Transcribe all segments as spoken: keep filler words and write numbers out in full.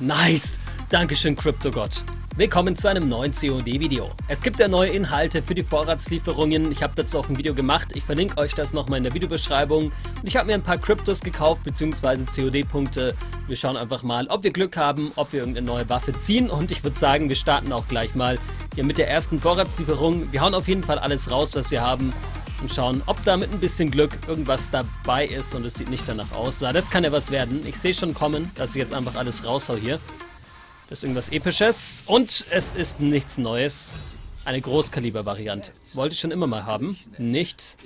Nice! Dankeschön, CryptoGott. Willkommen zu einem neuen C O D-Video. Es gibt ja neue Inhalte für die Vorratslieferungen. Ich habe dazu auch ein Video gemacht. Ich verlinke euch das nochmal in der Videobeschreibung. Und ich habe mir ein paar Kryptos gekauft bzw. C O D-Punkte. Wir schauen einfach mal, ob wir Glück haben, ob wir irgendeine neue Waffe ziehen. Und ich würde sagen, wir starten auch gleich mal hier mit der ersten Vorratslieferung. Wir hauen auf jeden Fall alles raus, was wir haben. Und schauen, ob da mit ein bisschen Glück irgendwas dabei ist. Und es sieht nicht danach aus. Ja, das kann ja was werden. Ich sehe schon kommen, dass ich jetzt einfach alles raushau hier. Das ist irgendwas Episches und es ist nichts Neues. Eine Großkaliber-Variante. Wollte ich schon immer mal haben. Nicht.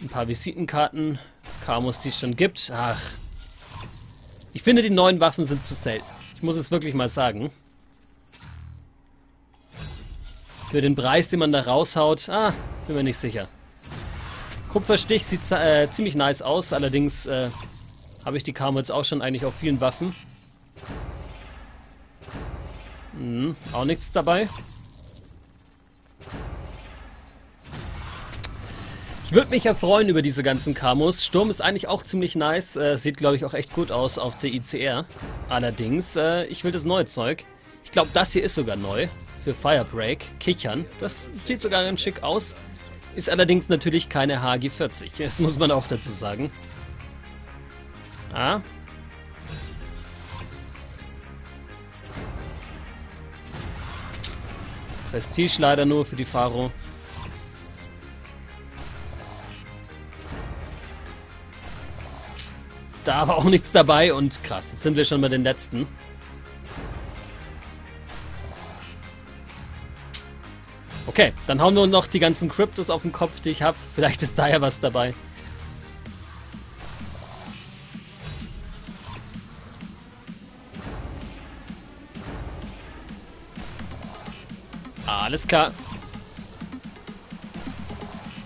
Ein paar Visitenkarten. Kamos, die es schon gibt. Ach. Ich finde, die neuen Waffen sind zu selten. Ich muss es wirklich mal sagen. Für den Preis, den man da raushaut. Ah, bin mir nicht sicher. Kupferstich sieht äh, ziemlich nice aus. Allerdings äh, habe ich die Kamo jetzt auch schon eigentlich auf vielen Waffen. Hm, auch nichts dabei. Ich würde mich ja freuen über diese ganzen Kamos. Sturm ist eigentlich auch ziemlich nice. Äh, sieht, glaube ich, auch echt gut aus auf der I C R. Allerdings, äh, ich will das neue Zeug. Ich glaube, das hier ist sogar neu. Für Firebreak. Kichern. Das sieht sogar ganz schick aus. Ist allerdings natürlich keine H G vierzig. Das muss man auch dazu sagen. Ah. Prestige leider nur für die Pharos. Da war auch nichts dabei und krass, jetzt sind wir schon bei den letzten. Okay, dann hauen wir noch die ganzen Kryptos auf den Kopf, die ich habe. Vielleicht ist da ja was dabei. Alles klar.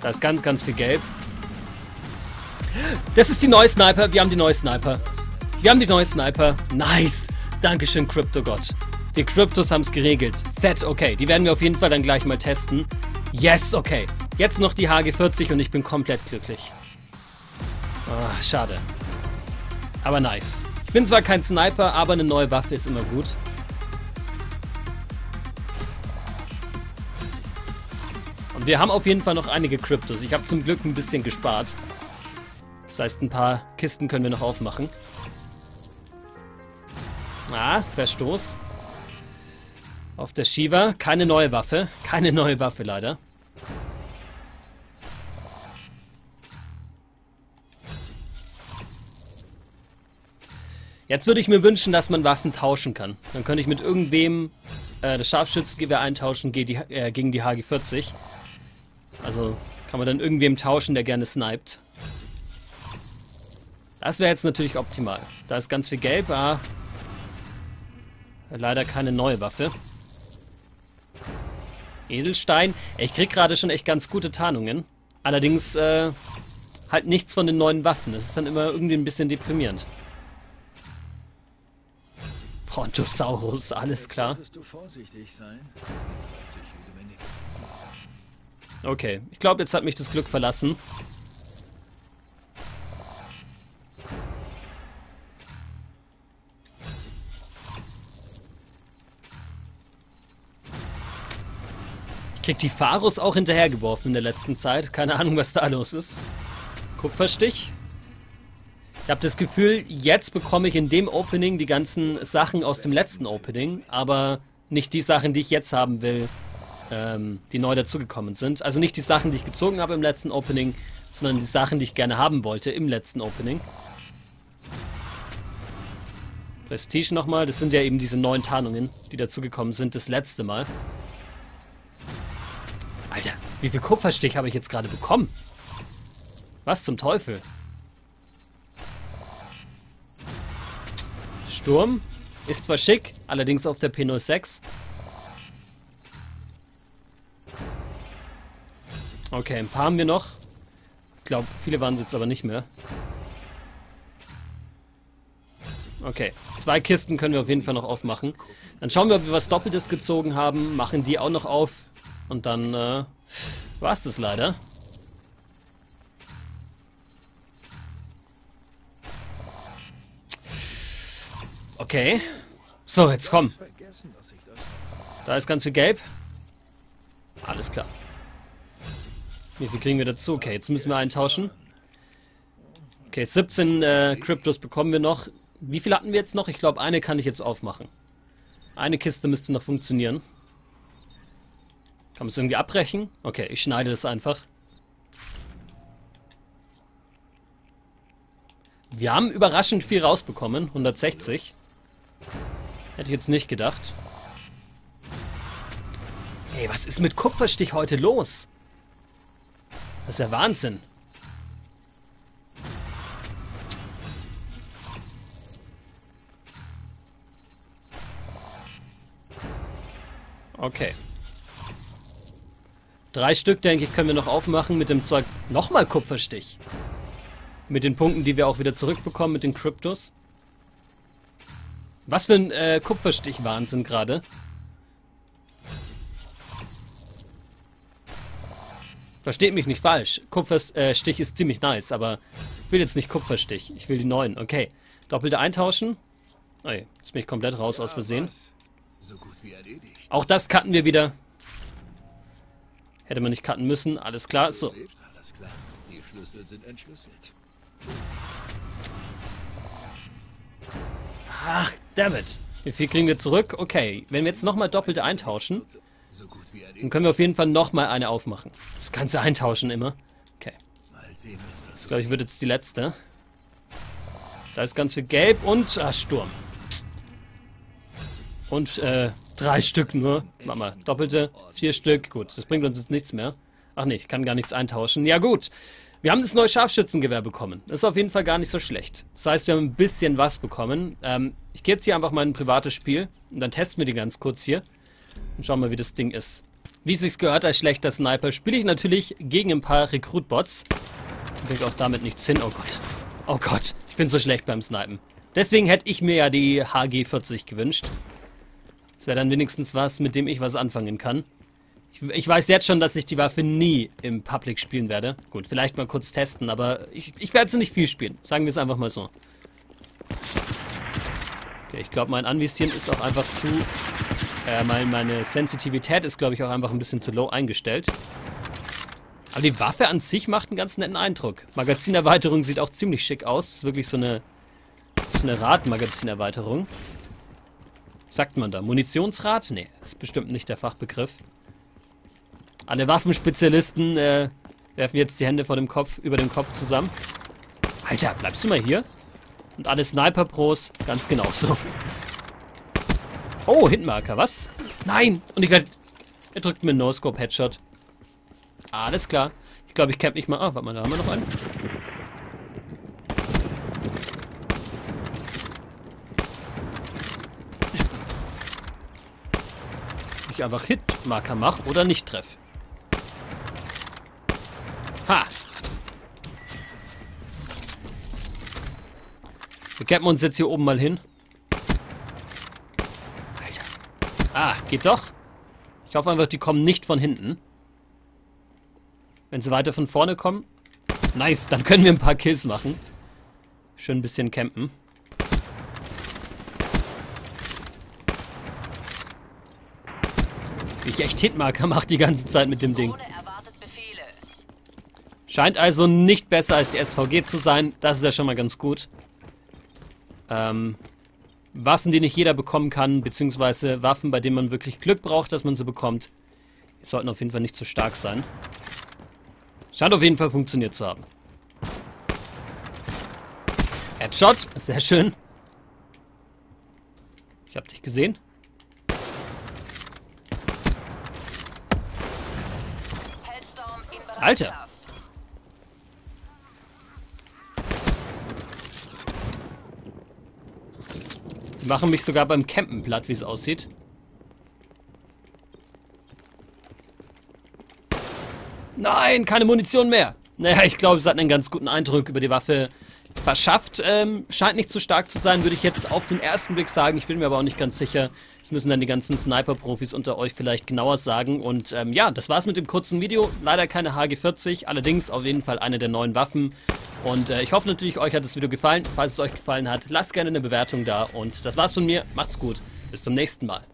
Da ist ganz, ganz viel Gelb. Das ist die neue Sniper. Wir haben die neue Sniper. Wir haben die neue Sniper. Nice. Dankeschön, CryptoGott. Die Kryptos haben es geregelt. Fett, okay. Die werden wir auf jeden Fall dann gleich mal testen. Yes, okay. Jetzt noch die H G vierzig und ich bin komplett glücklich. Oh, schade. Aber nice. Ich bin zwar kein Sniper, aber eine neue Waffe ist immer gut. Wir haben auf jeden Fall noch einige Kryptos. Ich habe zum Glück ein bisschen gespart. Das heißt, ein paar Kisten können wir noch aufmachen. Ah, Verstoß. Auf der Shiva. Keine neue Waffe. Keine neue Waffe, leider. Jetzt würde ich mir wünschen, dass man Waffen tauschen kann. Dann könnte ich mit irgendwem äh, das Scharfschützengewehr eintauschen gegen die, äh, gegen die H G vierzig. Also kann man dann irgendwem tauschen, der gerne sniped. Das wäre jetzt natürlich optimal. Da ist ganz viel Gelb, aber leider keine neue Waffe. Edelstein. Ich krieg gerade schon echt ganz gute Tarnungen. Allerdings äh, halt nichts von den neuen Waffen. Das ist dann immer irgendwie ein bisschen deprimierend. Brontosaurus, alles klar. Okay, ich glaube, jetzt hat mich das Glück verlassen. Ich krieg die Pharos auch hinterhergeworfen in der letzten Zeit. Keine Ahnung, was da los ist. Kupferstich. Ich habe das Gefühl, jetzt bekomme ich in dem Opening die ganzen Sachen aus dem letzten Opening, aber nicht die Sachen, die ich jetzt haben will. Die neu dazugekommen sind. Also nicht die Sachen, die ich gezogen habe im letzten Opening, sondern die Sachen, die ich gerne haben wollte im letzten Opening. Prestige nochmal. Das sind ja eben diese neuen Tarnungen, die dazugekommen sind das letzte Mal. Alter, wie viel Kupferstich habe ich jetzt gerade bekommen? Was zum Teufel? Sturm ist zwar schick, allerdings auf der P null sechs. Okay, ein paar haben wir noch. Ich glaube, viele waren es jetzt aber nicht mehr. Okay, zwei Kisten können wir auf jeden Fall noch aufmachen. Dann schauen wir, ob wir was Doppeltes gezogen haben, machen die auch noch auf. Und dann äh, war es das leider. Okay. So, jetzt komm. Da ist ganz viel Gelb. Alles klar. Wie viel kriegen wir dazu? Okay, jetzt müssen wir einen tauschen. Okay, siebzehn äh, Kryptos bekommen wir noch. Wie viel hatten wir jetzt noch? Ich glaube, eine kann ich jetzt aufmachen. Eine Kiste müsste noch funktionieren. Kann man es irgendwie abbrechen? Okay, ich schneide das einfach. Wir haben überraschend viel rausbekommen. hundertsechzig. Hätte ich jetzt nicht gedacht. Ey, was ist mit Kupferstich heute los? Das ist ja Wahnsinn. Okay. Drei Stück, denke ich, können wir noch aufmachen mit dem Zeug. Nochmal Kupferstich. Mit den Punkten, die wir auch wieder zurückbekommen, mit den Kryptos. Was für ein äh, Kupferstich-Wahnsinn gerade. Versteht mich nicht falsch. Kupferstich ist ziemlich nice, aber ich will jetzt nicht Kupferstich. Ich will die neuen. Okay. Doppelte eintauschen. Oh, jetzt bin ich komplett raus aus Versehen. Auch das cutten wir wieder. Hätte man nicht cutten müssen. Alles klar. So. Die Schlüssel sind entschlüsselt. Ach, dammit. Wie viel kriegen wir zurück? Okay, wenn wir jetzt nochmal doppelte eintauschen, dann können wir auf jeden Fall nochmal eine aufmachen. Das Ganze eintauschen immer. Okay. Das, glaube ich, wird jetzt die letzte. Da ist ganz viel Gelb und... Ah, Sturm. Und, äh, drei Stück nur. Mach mal, doppelte, vier Stück. Gut, das bringt uns jetzt nichts mehr. Ach nee, ich kann gar nichts eintauschen. Ja gut. Wir haben das neue Scharfschützengewehr bekommen. Das ist auf jeden Fall gar nicht so schlecht. Das heißt, wir haben ein bisschen was bekommen. Ähm, ich gehe jetzt hier einfach mal in ein privates Spiel. Und dann testen wir die ganz kurz hier. Und schauen mal, wie das Ding ist. Wie es sich gehört als schlechter Sniper, spiele ich natürlich gegen ein paar Recruit-Bots. Ich kriege auch damit nichts hin. Oh Gott. Oh Gott. Ich bin so schlecht beim Snipen. Deswegen hätte ich mir ja die H G vierzig gewünscht. Das wäre dann wenigstens was, mit dem ich was anfangen kann. Ich, ich weiß jetzt schon, dass ich die Waffe nie im Public spielen werde. Gut, vielleicht mal kurz testen, aber ich, ich werde sie nicht viel spielen. Sagen wir es einfach mal so. Okay, ich glaube, mein Anvisieren ist auch einfach zu... Äh, mein, meine Sensitivität ist, glaube ich, auch einfach ein bisschen zu low eingestellt. Aber die Waffe an sich macht einen ganz netten Eindruck. Magazinerweiterung sieht auch ziemlich schick aus. Das ist wirklich so eine, so eine Radmagazinerweiterung. Sagt man da? Munitionsrad? Nee, ist bestimmt nicht der Fachbegriff. Alle Waffenspezialisten äh, werfen jetzt die Hände vor dem Kopf, über dem Kopf zusammen. Alter, bleibst du mal hier? Und alle Sniper-Pros ganz genauso. Oh, Hitmarker, was? Nein! Und ich werde... Er drückt mir einen No-Scope-Headshot. Alles klar. Ich glaube, ich camp nicht mal... Ah, warte mal, da haben wir noch einen. Ich einfach Hitmarker mache oder nicht treffe. Ha! Wir campen uns jetzt hier oben mal hin. Alter. Ah, geht doch. Ich hoffe einfach, die kommen nicht von hinten. Wenn sie weiter von vorne kommen. Nice, dann können wir ein paar Kills machen. Schön ein bisschen campen. Wie ich echt Hitmarker mache die ganze Zeit mit dem Ding. Scheint also nicht besser als die S V G zu sein. Das ist ja schon mal ganz gut. Ähm, Waffen, die nicht jeder bekommen kann, beziehungsweise Waffen, bei denen man wirklich Glück braucht, dass man sie bekommt, die sollten auf jeden Fall nicht zu stark sein. Scheint auf jeden Fall funktioniert zu haben. Headshot, sehr schön. Ich hab dich gesehen. Alter! Die machen mich sogar beim Campen platt, wie es aussieht. Nein, keine Munition mehr. Naja, ich glaube, es hat einen ganz guten Eindruck über die Waffe verschafft. Ähm, scheint nicht zu stark zu sein, würde ich jetzt auf den ersten Blick sagen. Ich bin mir aber auch nicht ganz sicher. Das müssen dann die ganzen Sniper-Profis unter euch vielleicht genauer sagen. Und ähm, ja, das war's mit dem kurzen Video. Leider keine H G vierzig, allerdings auf jeden Fall eine der neuen Waffen. Und äh, ich hoffe natürlich, euch hat das Video gefallen. Falls es euch gefallen hat, lasst gerne eine Bewertung da. Und das war's von mir. Macht's gut. Bis zum nächsten Mal.